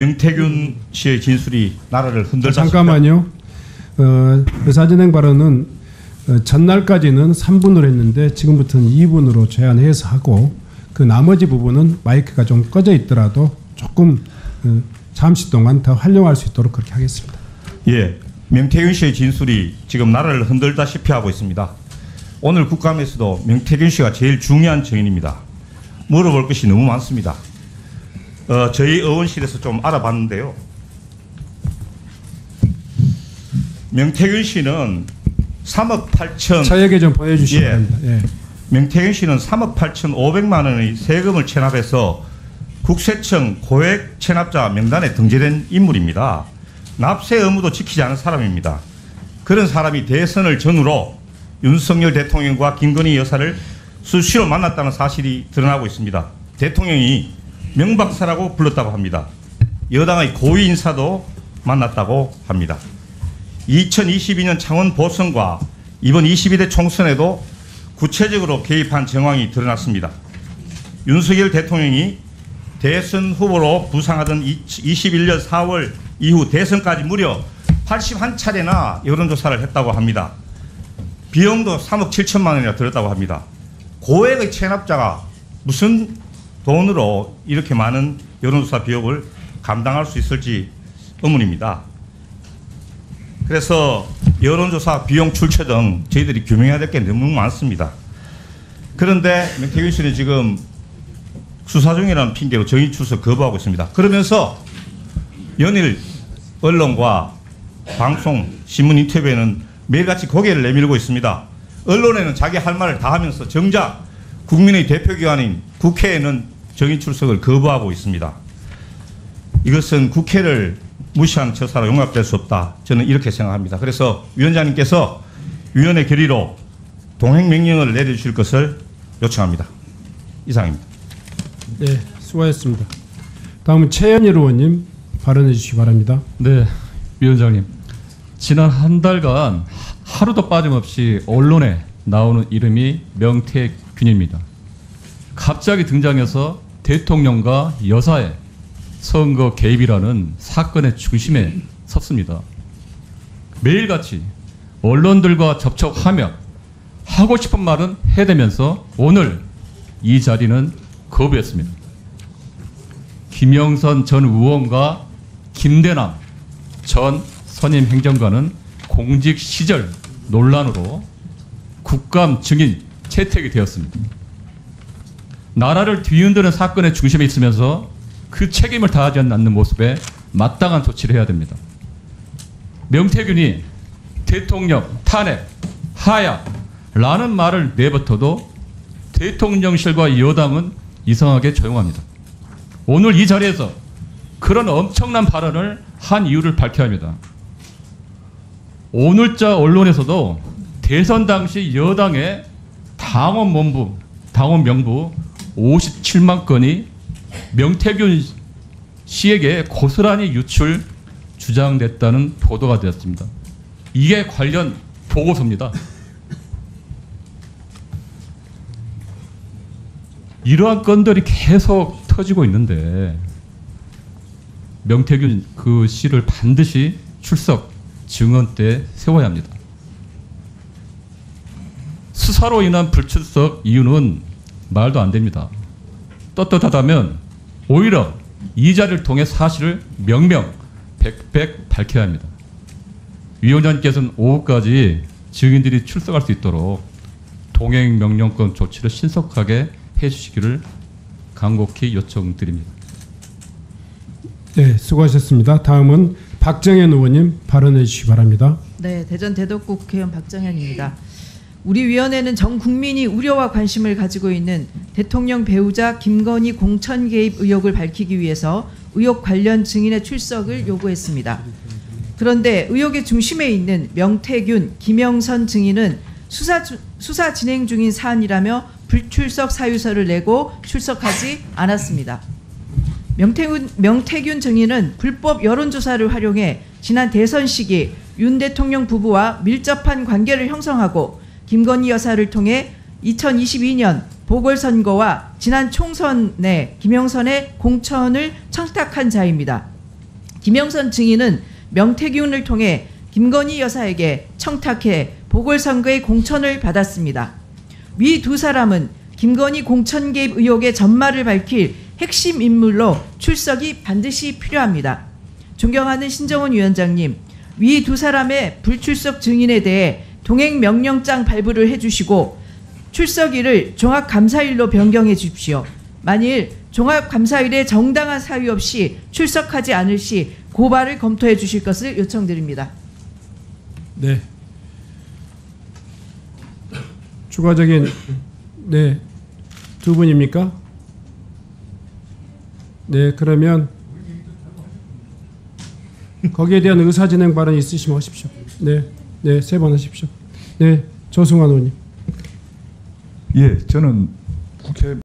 명태균 씨의 진술이 나라를 흔들다. 잠깐만요. 의사진행 발언은 전날까지는 3분으로 했는데 지금부터는 2분으로 제한해서 하고, 그 나머지 부분은 마이크가 좀 꺼져 있더라도 조금 잠시 동안 더 활용할 수 있도록 그렇게 하겠습니다. 예, 명태균 씨의 진술이 지금 나라를 흔들다시피 하고 있습니다. 오늘 국감에서도 명태균 씨가 제일 중요한 증인입니다. 물어볼 것이 너무 많습니다. 저희 의원실에서 좀 알아봤는데요. 명태균 씨는 3억 8천. 저에게 좀 보여주시면 예, 됩니다. 예. 명태균 씨는 3억 8천 5백만 원의 세금을 체납해서 국세청 고액 체납자 명단에 등재된 인물입니다. 납세 의무도 지키지 않은 사람입니다. 그런 사람이 대선을 전후로 윤석열 대통령과 김건희 여사를 수시로 만났다는 사실이 드러나고 있습니다. 대통령이 명박사라고 불렀다고 합니다. 여당의 고위 인사도 만났다고 합니다. 2022년 창원 보선과 이번 22대 총선에도 구체적으로 개입한 정황이 드러났습니다. 윤석열 대통령이 대선 후보로 부상하던 21년 4월 이후 대선까지 무려 81차례나 여론조사를 했다고 합니다. 비용도 3억 7천만 원이나 들었다고 합니다. 고액의 체납자가 무슨 돈으로 이렇게 많은 여론조사 비용을 감당할 수 있을지 의문입니다. 그래서 여론조사 비용 출처 등 저희들이 규명해야 될 게 너무 많습니다. 그런데 명태균 씨는 지금 수사 중이라는 핑계로 정의 출석 거부하고 있습니다. 그러면서 연일 언론과 방송, 신문 인터뷰에는 매일같이 고개를 내밀고 있습니다. 언론에는 자기 할 말을 다 하면서 정작 국민의 대표기관인 국회에는 정의 출석을 거부하고 있습니다. 이것은 국회를 무시한 처사로 용납될 수 없다. 저는 이렇게 생각합니다. 그래서 위원장님께서 위원회 결의로 동행명령을 내려주실 것을 요청합니다. 이상입니다. 네, 수고하셨습니다. 다음은 최현희 의원님 발언해 주시기 바랍니다. 네, 위원장님. 지난 한 달간 하루도 빠짐없이 언론에 나오는 이름이 명태균입니다. 갑자기 등장해서 대통령과 여사의 선거 개입이라는 사건의 중심에 섰습니다. 매일같이 언론들과 접촉하며 하고 싶은 말은 해대면서 오늘 이 자리는 거부했습니다. 김영선 전 의원과 김대남 전 선임 행정관은 공직 시절 논란으로 국감 증인 채택이 되었습니다. 나라를 뒤흔드는 사건의 중심에 있으면서 그 책임을 다하지 않는 모습에 마땅한 조치를 해야 됩니다. 명태균이 대통령 탄핵, 하야라는 말을 내뱉어도 대통령실과 여당은 이상하게 조용합니다. 오늘 이 자리에서 그런 엄청난 발언을 한 이유를 밝혀야 합니다. 오늘자 언론에서도 대선 당시 여당의 당원 명부 57만 건이 명태균 씨에게 고스란히 유출 주장됐다는 보도가 되었습니다. 이게 관련 보고서입니다. 이러한 건들이 계속 터지고 있는데 명태균 그 씨를 반드시 출석 증언 때 세워야 합니다. 수사로 인한 불출석 이유는 말도 안 됩니다. 떳떳하다면 오히려 이 자리를 통해 사실을 명명백백 밝혀야 합니다. 위원장님께서는 오후까지 증인들이 출석할 수 있도록 동행명령권 조치를 신속하게 해주시기를 간곡히 요청드립니다. 네, 수고하셨습니다. 다음은 박정현 의원님 발언해 주시기 바랍니다. 네, 대전 대덕구 국회의원 박정현입니다. 우리 위원회는 전 국민이 우려와 관심을 가지고 있는 대통령 배우자 김건희 공천 개입 의혹을 밝히기 위해서 의혹 관련 증인의 출석을 요구했습니다. 그런데 의혹의 중심에 있는 명태균, 김영선 증인은 수사 진행 중인 사안이라며 불출석 사유서를 내고 출석하지 않았습니다. 명태균 증인은 불법 여론조사를 활용해 지난 대선 시기 윤 대통령 부부와 밀접한 관계를 형성하고 김건희 여사를 통해 2022년 보궐선거와 지난 총선에 김영선의 공천을 청탁한 자입니다. 김영선 증인은 명태균을 통해 김건희 여사에게 청탁해 보궐선거의 공천을 받았습니다. 위 두 사람은 김건희 공천 개입 의혹의 전말을 밝힐 핵심 인물로 출석이 반드시 필요합니다. 존경하는 신정훈 위원장님, 위 두 사람의 불출석 증인에 대해 동행 명령장 발부를 해주시고 출석일을 종합감사일로 변경해 주십시오. 만일 종합감사일에 정당한 사유 없이 출석하지 않을 시 고발을 검토해 주실 것을 요청드립니다. 네. 추가적인, 네, 두 분입니까? 네, 그러면 거기에 대한 의사진행 발언 있으시면 하십시오. 네, 네, 세 번 하십시오. 네, 조승환 의원님. 예, 저는 국회